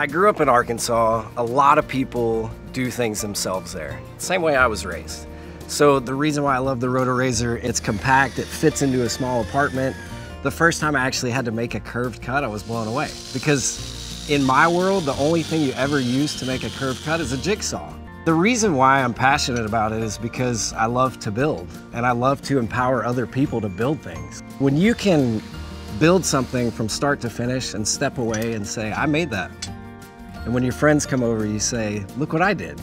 I grew up in Arkansas. A lot of people do things themselves there. Same way I was raised. So the reason why I love the Rotorazer, it's compact, it fits into a small apartment. The first time I actually had to make a curved cut, I was blown away. Because in my world, the only thing you ever use to make a curved cut is a jigsaw. The reason why I'm passionate about it is because I love to build, and I love to empower other people to build things. When you can build something from start to finish and step away and say, I made that. And when your friends come over, you say, look what I did.